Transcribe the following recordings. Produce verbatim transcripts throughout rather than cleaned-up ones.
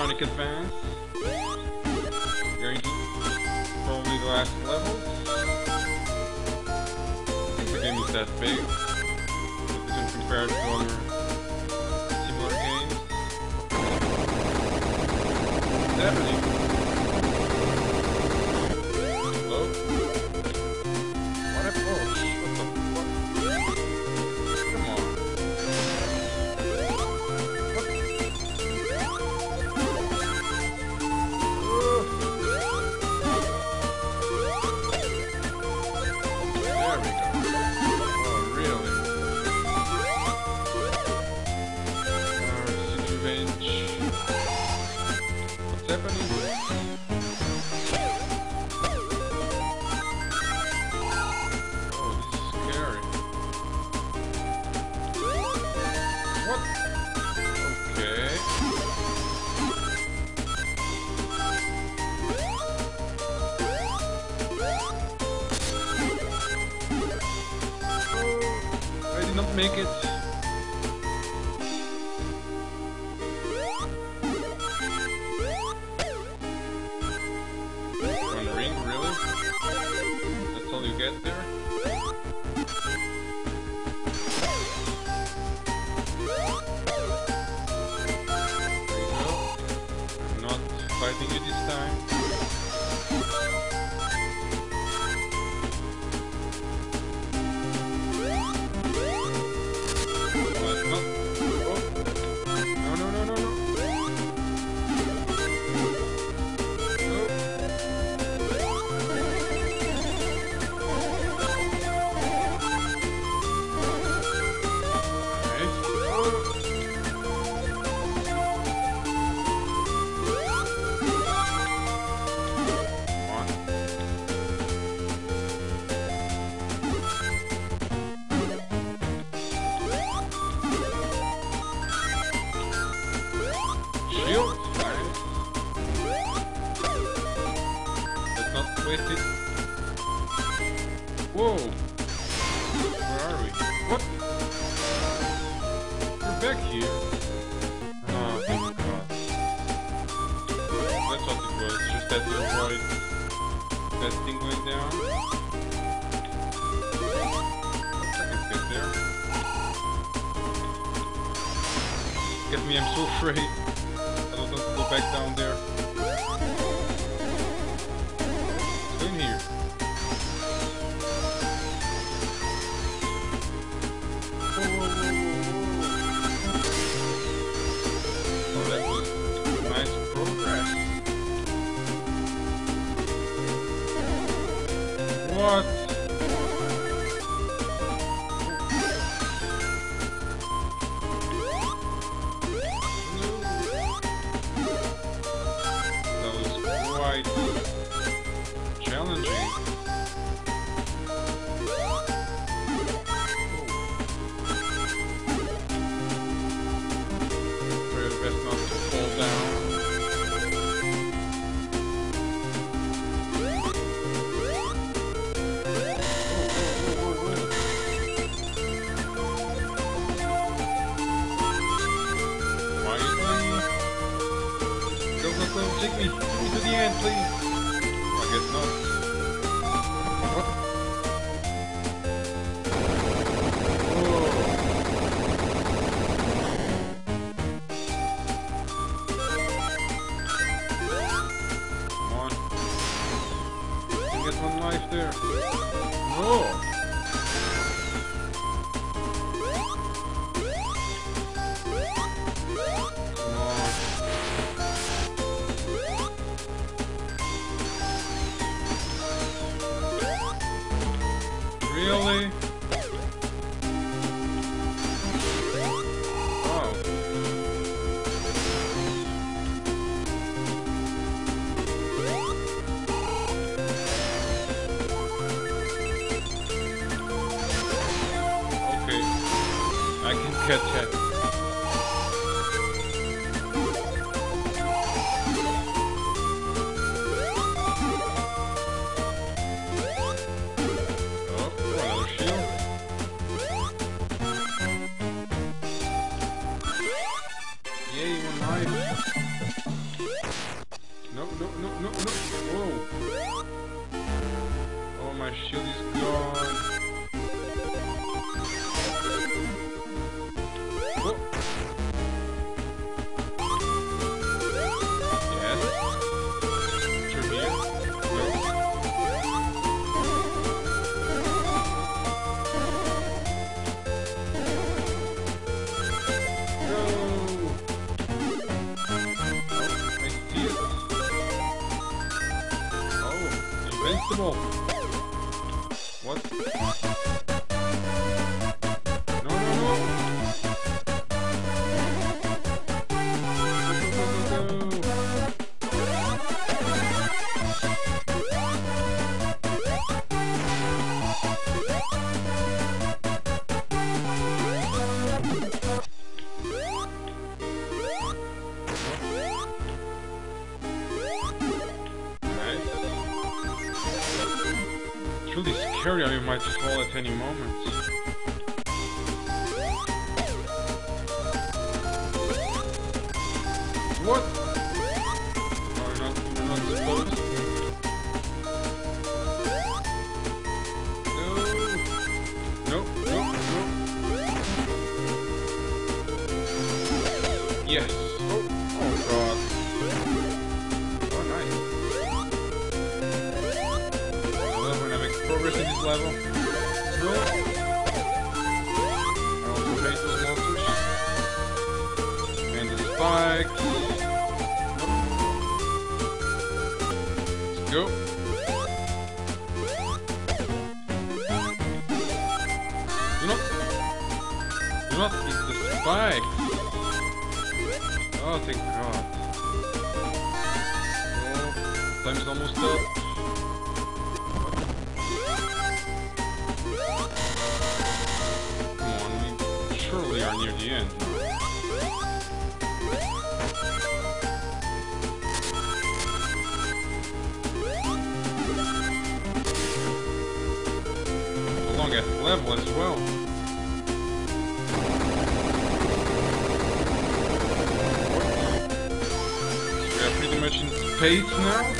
Sonic Advance. Going to probably the last level. I think the game is that big. It doesn't compare to other similar games. Definitely. Hello? What a approach. Make it. One ring, really? That's all you get there? There you go. I'm not fighting you this time. Whoa! Where are we? What? We're back here! Oh, thank God. That's what it was, just that little void. That thing went down. I can get there. Get me, I'm so afraid. I don't want to go back down there. What's in here? What? That was quite challenging. Very best not to fall down. Take me, take me to the end, please. I guess not. What? Come on. I get one life there. No. Really? Wow. Okay. I can catch that. Yay, one life! my shield is gone. Whoop. Yes. Trivia. No. I see it. Oh, invincible. Really scary, I mean, might fall at any moment. What? We're not, we're not supposed to. No. No, no, no. Yes. Oh, oh god. Level. No. I also hate those monsters. And the spikes. Let's go. Do not. Do not hit the spikes. Oh, thank god. Oh, time is almost up. Surely are near the end. It's a long ass level as well. We are pretty much in space now.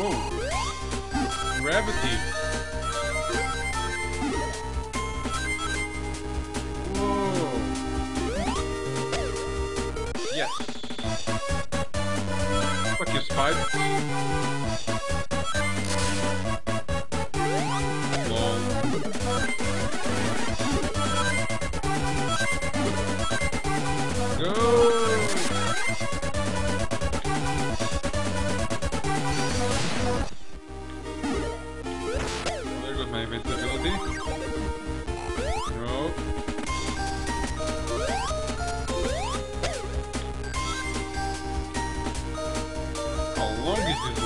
Whoa! Gravity! Whoa! Yes! Fuck you, spider!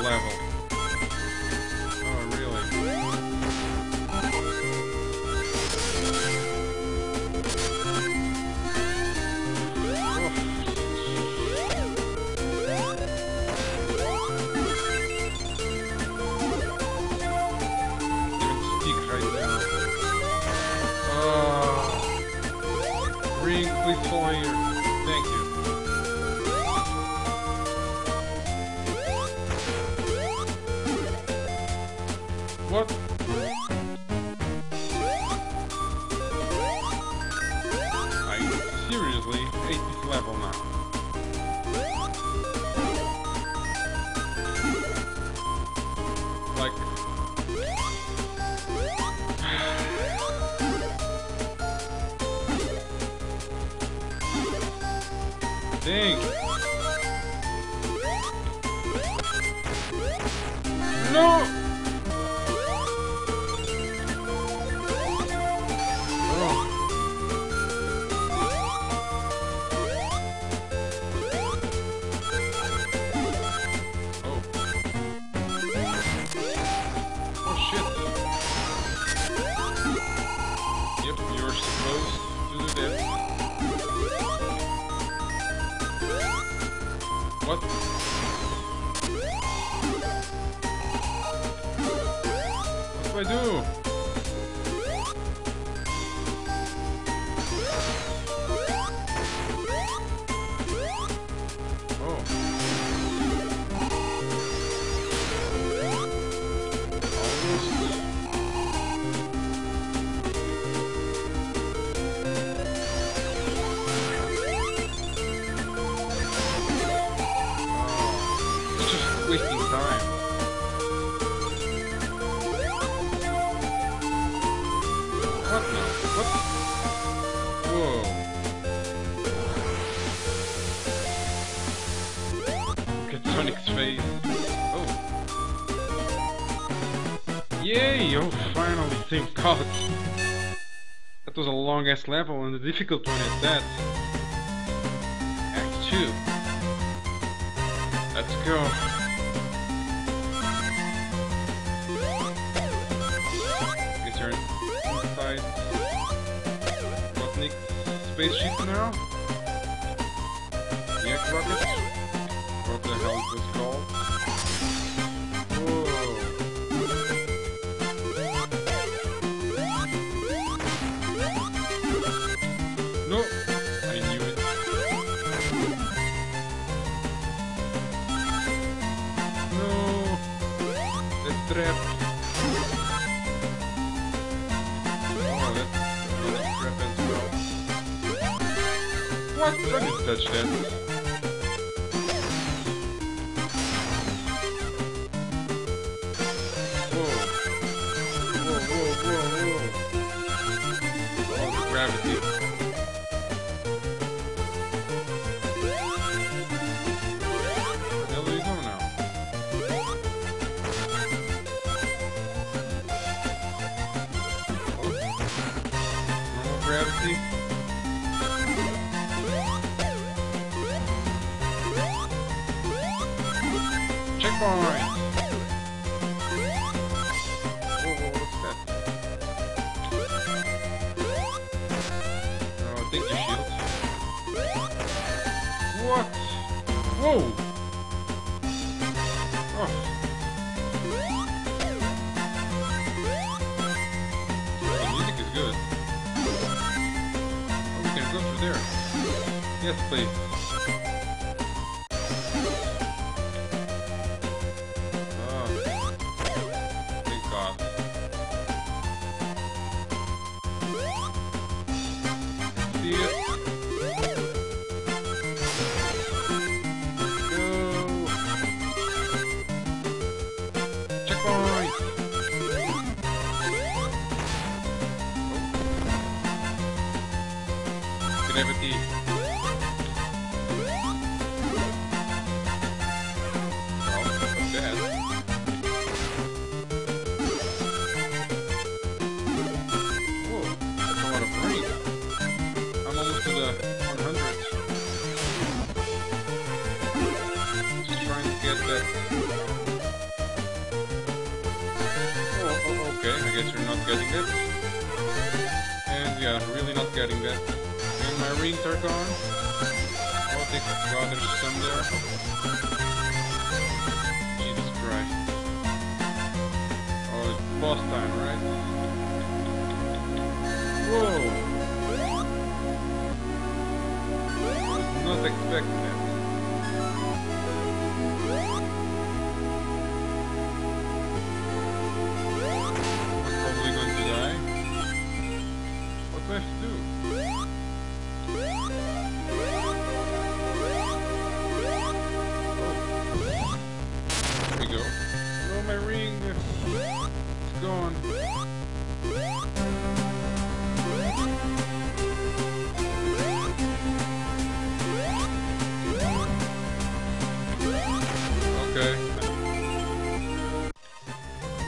Level. Oh, really? Even stick right now. Oh. Ring, please fall here. Thank you. What? I seriously hate this level now. Like... Dang! No! What now? What? Whoa. Look at Sonic's face. Oh. Yay! Oh, finally, thank God. That was a long ass level and a difficult one at that. Act two. Let's go. Spaceship now? Yeah, rocket? What the hell is this called? Whoa. No! I knew it. No! That's trapped. What? I didn't touch that. Whoa. Whoa, whoa, whoa, whoa. All the gravity. Where the hell do you go now? Oh. Normal gravity. Checkpoint! Whoa, whoa, what's that? Oh, take your shield. What? Whoa! Oh. The music is good. Oh, we can go through there. Yes, please. Gravity. Oh, that's bad. Whoa, that's a lot of rain. I'm almost to the one hundred. Just trying to get that. Oh, oh, okay, I guess you're not getting that. And yeah, really not getting that. My rings are gone. Oh, thank God, there's some there. Jesus Christ. Oh, it's lost time, right? Whoa! I was not expecting that. I'm probably going to die. What do I have to do?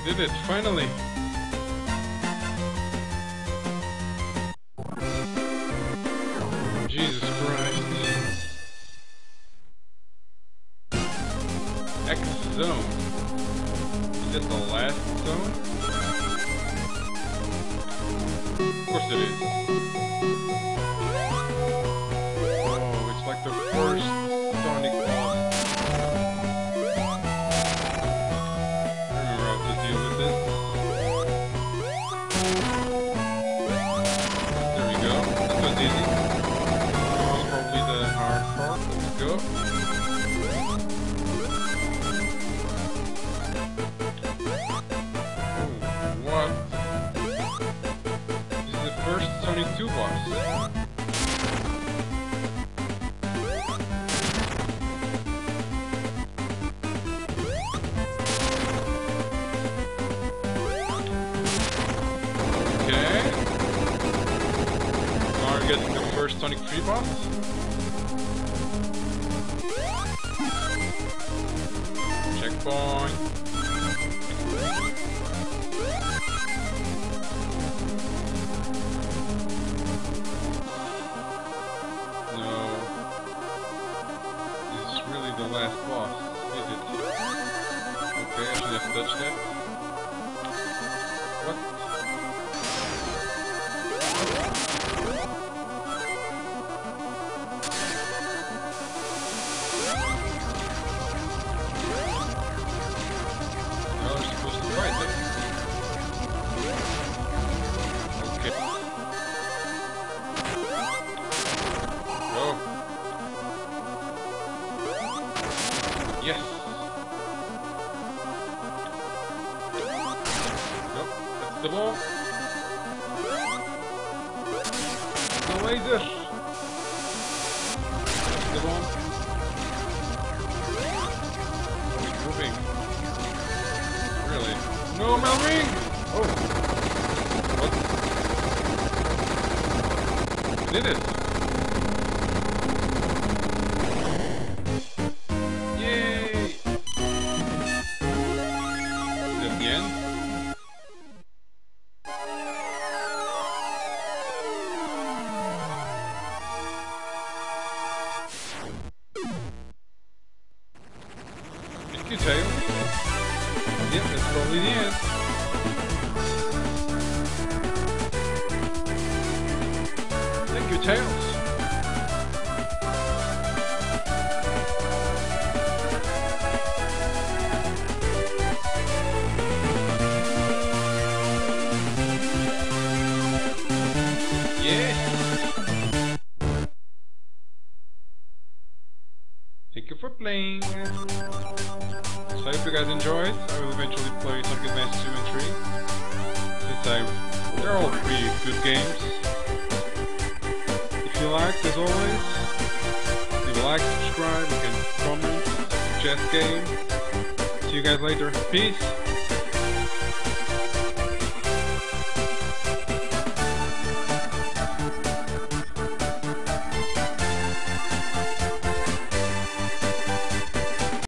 Did it finally! Jesus Christ! X zone. Is it the last zone? Of course it is. Oh, it's like the first Sonic boss. Two bars. Okay. after getting the first Sonic three boss. Checkpoint. Last boss, is it? Okay, I should have touched that. What? Now we're supposed to fight it. Okay. Whoa. Yes! Nope, that's the ball! The laser! That's the ball! Oh, he's moving! Really? No, my ring! Oh! What? Did it! Yep, that's probably the end. Thank you, Tails. Yeah. Thank you for playing. So I hope you guys enjoyed. I will eventually play Sonic Advance two and three. Since I, they're all pretty good games. If you liked, as always, leave a like, subscribe, you can comment, suggest games. See you guys later. Peace!